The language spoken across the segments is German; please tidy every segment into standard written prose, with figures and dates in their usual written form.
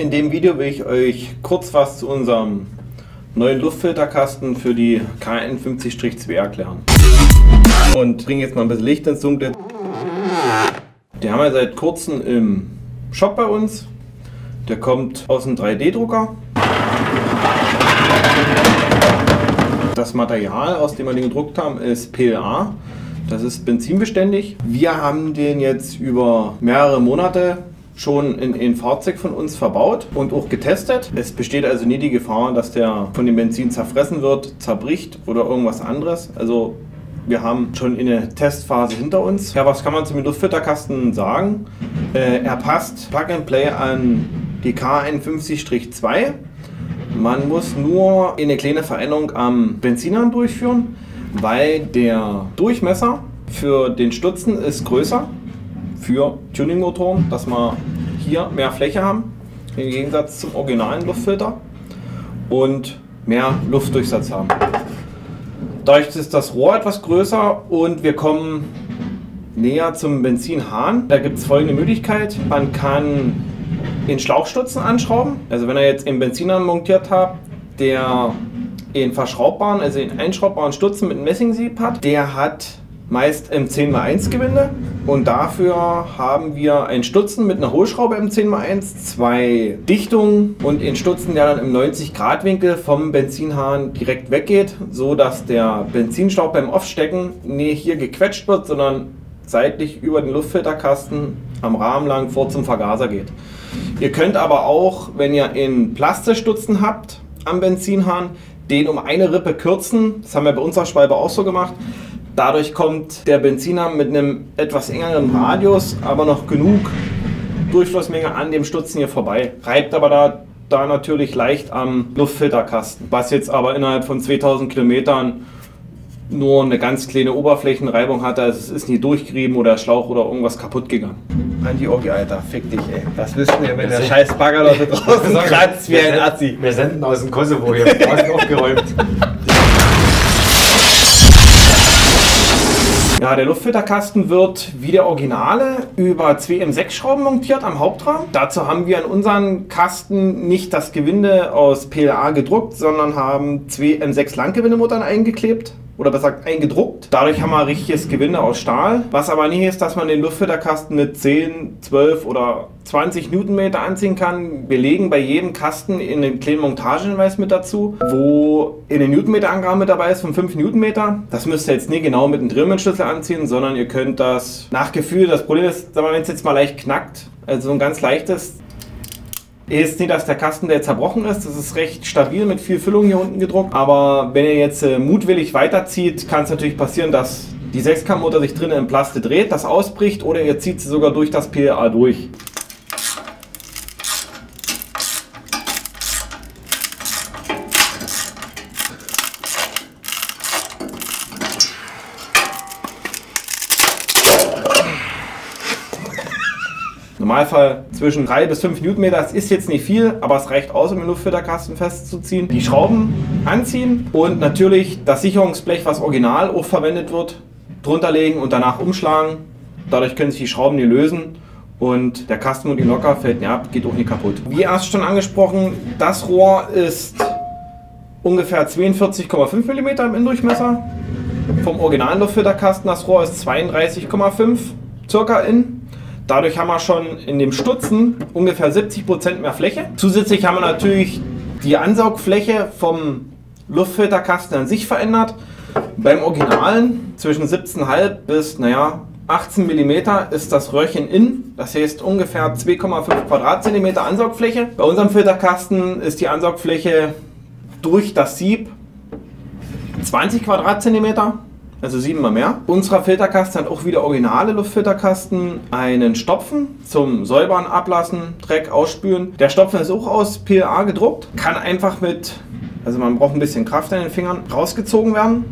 In dem Video will ich euch kurz was zu unserem neuen Luftfilterkasten für die KN50-2 erklären. Und bringe jetzt mal ein bisschen Licht ins Dunkle. Den haben wir seit kurzem im Shop bei uns. Der kommt aus dem 3D-Drucker. Das Material, aus dem wir den gedruckt haben, ist PLA. Das ist benzinbeständig. Wir haben den jetzt über mehrere Monate schon in ein Fahrzeug von uns verbaut und auch getestet. Es besteht also nie die Gefahr, dass der von dem Benzin zerfressen wird, zerbricht oder irgendwas anderes. Also wir haben schon eine Testphase hinter uns. Ja, was kann man zum Luftfilterkasten sagen? Er passt Plug and Play an die KN50-2. Man muss nur eine kleine Veränderung am Benzinhahn durchführen, weil der Durchmesser für den Stutzen ist größer für Tuningmotoren, dass wir hier mehr Fläche haben, im Gegensatz zum originalen Luftfilter und mehr Luftdurchsatz haben. Dadurch ist das Rohr etwas größer und wir kommen näher zum Benzinhahn. Da gibt es folgende Möglichkeit: Man kann den Schlauchstutzen anschrauben. Also wenn ihr jetzt einen Benzinhahn montiert habt, der einen verschraubbaren, also einen einschraubbaren Stutzen mit einem Messingsieb hat, der hat meist im 10×1 Gewinde, und dafür haben wir einen Stutzen mit einer Hohlschraube im 10×1, zwei Dichtungen und einen Stutzen, der dann im 90° Winkel vom Benzinhahn direkt weggeht, so dass der Benzinschlauch beim Aufstecken nicht hier gequetscht wird, sondern seitlich über den Luftfilterkasten am Rahmen lang vor zum Vergaser geht. Ihr könnt aber auch, wenn ihr einen Plastikstutzen habt am Benzinhahn, den um eine Rippe kürzen. Das haben wir bei unserer Schwalbe auch so gemacht. Dadurch kommt der Benziner mit einem etwas engeren Radius, aber noch genug Durchflussmenge an dem Stutzen hier vorbei. Reibt aber da natürlich leicht am Luftfilterkasten, was jetzt aber innerhalb von 2000 Kilometern nur eine ganz kleine Oberflächenreibung hatte. Also es ist nie durchgerieben oder Schlauch oder irgendwas kaputt gegangen. Andi, Ogi, Alter, fick dich, ey. Das wisst ihr, wenn der scheiß Bagger da draußen kratzt wie ein Nazi. Wir senden aus dem Kosovo hier, draußen aufgeräumt. Ja, der Luftfilterkasten wird wie der originale über 2 M6-Schrauben montiert am Hauptrahmen. Dazu haben wir in unseren Kasten nicht das Gewinde aus PLA gedruckt, sondern haben 2 M6-Langgewindemuttern eingeklebt oder besser gesagt eingedruckt. Dadurch haben wir richtiges Gewinde aus Stahl. Was aber nicht ist, dass man den Luftfilterkasten mit 10, 12 oder 20 Newtonmeter anziehen kann. Wir legen bei jedem Kasten einen kleinen Montagehinweis mit dazu, wo in den Newtonmeterangaben mit dabei ist von 5 Newtonmeter. Das müsst ihr jetzt nicht genau mit einem Drehmomentschlüssel anziehen, sondern ihr könnt das nach Gefühl. Das Problem ist, wenn es jetzt mal leicht knackt, also so ein ganz leichtes, ist nicht, dass der Kasten, der zerbrochen ist, das ist recht stabil mit viel Füllung hier unten gedruckt. Aber wenn ihr jetzt mutwillig weiterzieht, kann es natürlich passieren, dass die 6-Kamm-Mutter sich drinnen im Plaste dreht, das ausbricht oder ihr zieht sie sogar durch das PLA durch. Normalfall zwischen 3 bis 5 Newtonmeter, das ist jetzt nicht viel, aber es reicht aus, um den Luftfilterkasten festzuziehen. Die Schrauben anziehen und natürlich das Sicherungsblech, was original auch verwendet wird, drunter legen und danach umschlagen. Dadurch können sich die Schrauben nie lösen und der Kasten und die locker fällt nicht ab, geht auch nicht kaputt. Wie erst schon angesprochen, das Rohr ist ungefähr 42,5 mm im Durchmesser. Vom originalen Luftfilterkasten, das Rohr ist 32,5 circa in. Dadurch haben wir schon in dem Stutzen ungefähr 70% mehr Fläche. Zusätzlich haben wir natürlich die Ansaugfläche vom Luftfilterkasten an sich verändert. Beim Originalen zwischen 17,5 bis 18 mm ist das Röhrchen in. Das heißt ungefähr 2,5 Quadratzentimeter Ansaugfläche. Bei unserem Filterkasten ist die Ansaugfläche durch das Sieb 20 Quadratzentimeter. Also 7-mal mehr. Unser Filterkasten hat auch wie der originale Luftfilterkasten einen Stopfen zum Säubern, Ablassen, Dreck, Ausspülen. Der Stopfen ist auch aus PLA gedruckt. Kann einfach mit, also man braucht ein bisschen Kraft an den Fingern, rausgezogen werden.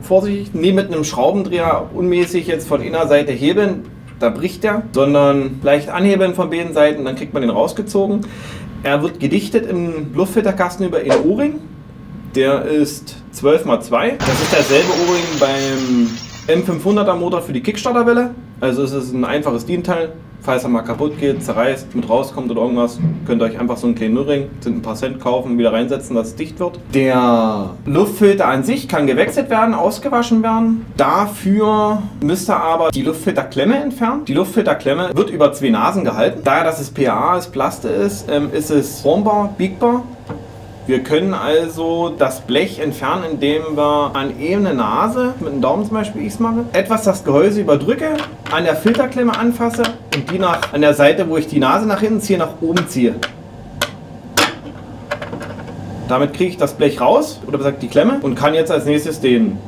Vorsichtig, nie mit einem Schraubendreher unmäßig jetzt von einer Seite hebeln, da bricht der, sondern leicht anhebeln von beiden Seiten, dann kriegt man den rausgezogen. Er wird gedichtet im Luftfilterkasten über einen O-Ring. Der ist 12×2. Das ist derselbe O-Ring beim M500er Motor für die Kickstarterwelle. Also es ist ein einfaches Dienteil. Falls er mal kaputt geht, zerreißt, mit rauskommt oder irgendwas, könnt ihr euch einfach so einen kleinen Müllring, sind ein paar Cent kaufen, wieder reinsetzen, dass es dicht wird. Der Luftfilter an sich kann gewechselt werden, ausgewaschen werden. Dafür müsst ihr aber die Luftfilterklemme entfernen. Die Luftfilterklemme wird über zwei Nasen gehalten. Daher, dass es PLA ist, Plaste ist es formbar, biegbar. Wir können also das Blech entfernen, indem wir an ebene Nase, mit dem Daumen zum Beispiel, wie ich es mache, etwas das Gehäuse überdrücke, an der Filterklemme anfasse und die an der Seite, wo ich die Nase nach hinten ziehe, nach oben ziehe. Damit kriege ich das Blech raus, oder besser gesagt die Klemme, und kann jetzt als nächstes den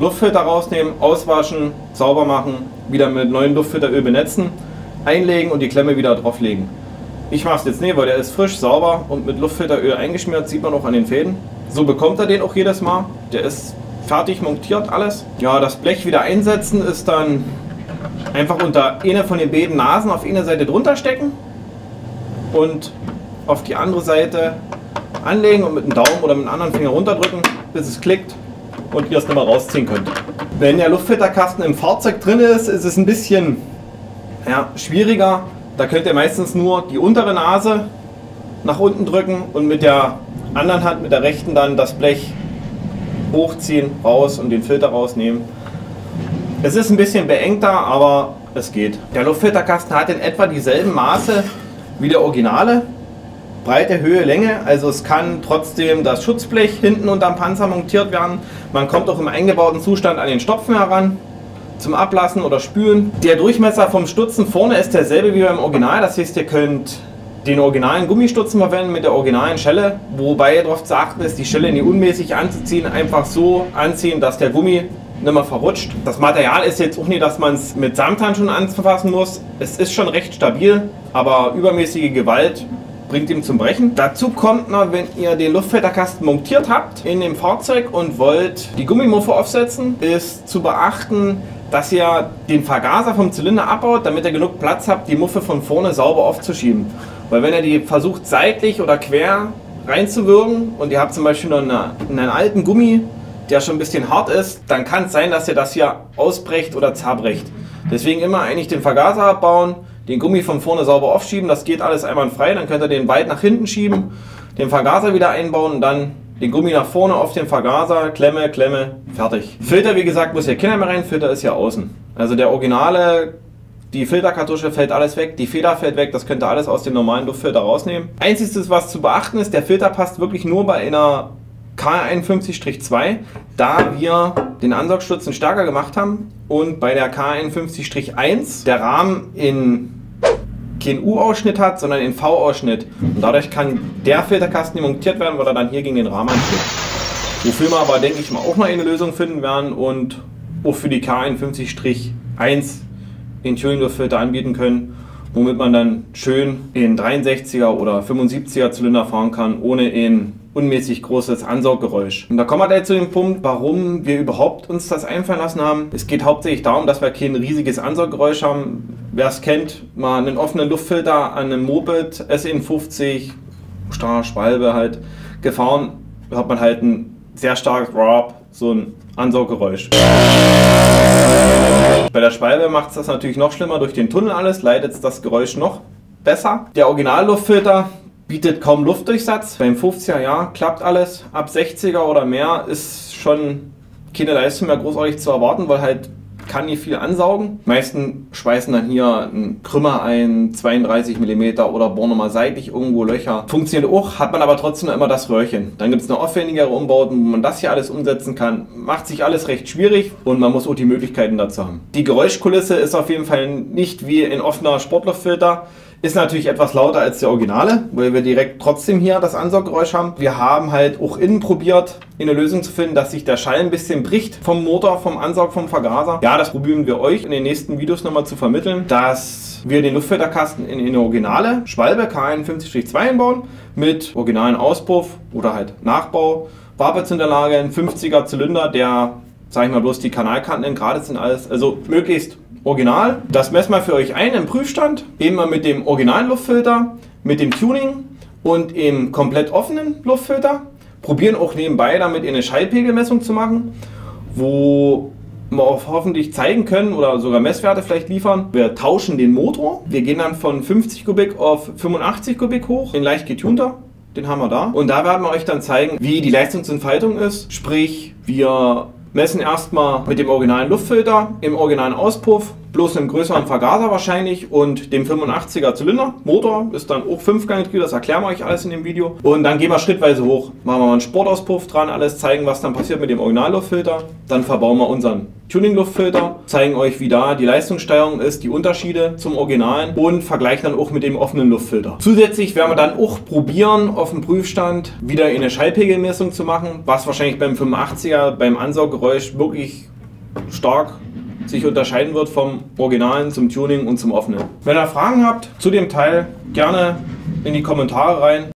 Luftfilter rausnehmen, auswaschen, sauber machen, wieder mit neuem Luftfilteröl benetzen, einlegen und die Klemme wieder drauflegen. Ich mache es jetzt nicht, weil der ist frisch, sauber und mit Luftfilteröl eingeschmiert, sieht man auch an den Fäden. So bekommt er den auch jedes Mal. Der ist fertig montiert, alles. Ja, das Blech wieder einsetzen ist dann einfach unter eine von den beiden Nasen auf eine Seite drunter stecken und auf die andere Seite anlegen und mit dem Daumen oder mit dem anderen Finger runterdrücken, bis es klickt und ihr es dann mal rausziehen könnt. Wenn der Luftfilterkasten im Fahrzeug drin ist, ist es ein bisschen schwieriger. Da könnt ihr meistens nur die untere Nase nach unten drücken und mit der anderen Hand, mit der rechten, dann das Blech hochziehen, raus und den Filter rausnehmen. Es ist ein bisschen beengter, aber es geht. Der Luftfilterkasten hat in etwa dieselben Maße wie der Originale. Breite, Höhe, Länge, also es kann trotzdem das Schutzblech hinten unterm Panzer montiert werden. Man kommt auch im eingebauten Zustand an den Stopfen heran. Zum Ablassen oder Spülen. Der Durchmesser vom Stutzen vorne ist derselbe wie beim Original, das heißt, ihr könnt den originalen Gummistutzen verwenden mit der originalen Schelle, wobei darauf zu achten ist, die Schelle nicht unmäßig anzuziehen, einfach so anziehen, dass der Gummi nicht mehr verrutscht. Das Material ist jetzt auch nicht, dass man es mit Samthandschuhen anfassen muss, es ist schon recht stabil, aber übermäßige Gewalt bringt ihm zum Brechen. Dazu kommt noch, wenn ihr den Luftfilterkasten montiert habt in dem Fahrzeug und wollt die Gummimuffe aufsetzen, ist zu beachten, dass ihr den Vergaser vom Zylinder abbaut, damit ihr genug Platz habt, die Muffe von vorne sauber aufzuschieben. Weil wenn ihr die versucht seitlich oder quer reinzuwürgen und ihr habt zum Beispiel noch einen alten Gummi, der schon ein bisschen hart ist, dann kann es sein, dass ihr das hier ausbrecht oder zerbrecht. Deswegen immer eigentlich den Vergaser abbauen, den Gummi von vorne sauber aufschieben, das geht alles einwandfrei, dann könnt ihr den weit nach hinten schieben, den Vergaser wieder einbauen und dann den Gummi nach vorne auf den Vergaser, Klemme, Klemme, fertig. Filter, wie gesagt, muss hier keiner mehr rein, Filter ist hier außen. Also der originale, die Filterkartusche fällt alles weg, die Feder fällt weg, das könnt ihr alles aus dem normalen Luftfilter rausnehmen. Einziges, was zu beachten ist, der Filter passt wirklich nur bei einer KR51/2, da wir den Ansaugstutzen stärker gemacht haben und bei der KR51/1 der Rahmen in keinen U-Ausschnitt hat, sondern den V-Ausschnitt. Und dadurch kann der Filterkasten montiert werden, weil er dann hier gegen den Rahmen ansteht. Wofür wir aber, denke ich mal, auch noch eine Lösung finden werden und auch für die KR51/1 den Tuning-Luftfilter anbieten können, womit man dann schön in 63er oder 75er Zylinder fahren kann, ohne in unmäßig großes Ansauggeräusch. Und da kommen wir gleich zu dem Punkt, warum wir überhaupt uns das einfallen lassen haben. Es geht hauptsächlich darum, dass wir kein riesiges Ansauggeräusch haben. Wer es kennt, mal einen offenen Luftfilter an einem Moped, SN50, Schwalbe halt, gefahren, hat man halt ein sehr starkes Rap, so ein Ansauggeräusch. Bei der Schwalbe macht es das natürlich noch schlimmer, durch den Tunnel alles, leidet das Geräusch noch besser. Der Originalluftfilter bietet kaum Luftdurchsatz. Beim 50er, ja, klappt alles. Ab 60er oder mehr ist schon keine Leistung mehr großartig zu erwarten, weil halt kann nicht viel ansaugen. Die meisten schweißen dann hier einen Krümmer ein, 32 mm oder bohren nochmal seitlich irgendwo Löcher. Funktioniert auch, hat man aber trotzdem immer das Röhrchen. Dann gibt es noch aufwendigere Umbauten, wo man das hier alles umsetzen kann. Macht sich alles recht schwierig und man muss auch die Möglichkeiten dazu haben. Die Geräuschkulisse ist auf jeden Fall nicht wie ein offener Sportluftfilter. Ist natürlich etwas lauter als der Originale, weil wir direkt trotzdem hier das Ansauggeräusch haben. Wir haben halt auch innen probiert, eine Lösung zu finden, dass sich der Schall ein bisschen bricht vom Motor, vom Ansaug, vom Vergaser. Ja, das probieren wir euch in den nächsten Videos nochmal zu vermitteln, dass wir den Luftfilterkasten in eine originale Schwalbe KR51/2 einbauen mit originalen Auspuff oder halt Nachbau, Warpezünderlage, ein 50er Zylinder, der, sag ich mal, bloß die Kanalkanten in gerade sind, alles, also möglichst original. Das messen wir für euch ein im Prüfstand, eben mal mit dem originalen Luftfilter, mit dem Tuning und dem komplett offenen Luftfilter. Probieren auch nebenbei damit eine Schallpegelmessung zu machen, wo hoffentlich zeigen können oder sogar Messwerte vielleicht liefern. Wir tauschen den Motor. Wir gehen dann von 50 Kubik auf 85 Kubik hoch, den leicht getunter. Den haben wir da. Und da werden wir euch dann zeigen, wie die Leistungsentfaltung ist. Sprich, wir messen erstmal mit dem originalen Luftfilter, im originalen Auspuff, bloß einem größeren Vergaser wahrscheinlich und dem 85er Zylinder. Motor ist dann auch 5-Ganggetriebe, das erklären wir euch alles in dem Video. Und dann gehen wir schrittweise hoch, machen wir mal einen Sportauspuff dran, alles zeigen, was dann passiert mit dem Originalluftfilter. Dann verbauen wir unseren Tuning-Luftfilter, zeigen euch, wie da die Leistungssteigerung ist, die Unterschiede zum Originalen und vergleichen dann auch mit dem offenen Luftfilter. Zusätzlich werden wir dann auch probieren, auf dem Prüfstand wieder eine Schallpegelmessung zu machen, was wahrscheinlich beim 85er, beim Ansauggeräusch wirklich stark sich unterscheiden wird vom Originalen zum Tuning und zum Offenen. Wenn ihr Fragen habt zu dem Teil, gerne in die Kommentare rein.